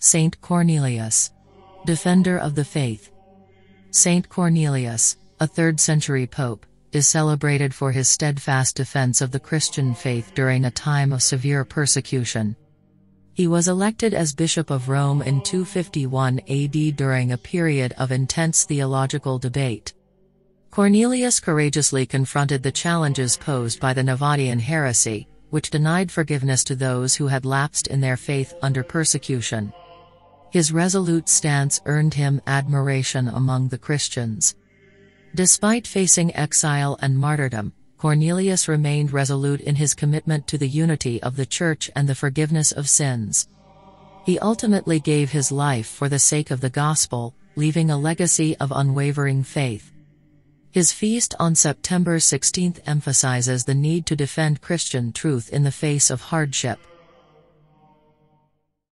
Saint Cornelius, defender of the faith. Saint Cornelius, a 3rd-century pope, is celebrated for his steadfast defense of the Christian faith during a time of severe persecution. He was elected as Bishop of Rome in 251 AD during a period of intense theological debate. Cornelius courageously confronted the challenges posed by the Novatian heresy, which denied forgiveness to those who had lapsed in their faith under persecution. His resolute stance earned him admiration among the Christians. Despite facing exile and martyrdom, Cornelius remained resolute in his commitment to the unity of the Church and the forgiveness of sins. He ultimately gave his life for the sake of the Gospel, leaving a legacy of unwavering faith. His feast on September 16 emphasizes the need to defend Christian truth in the face of hardship.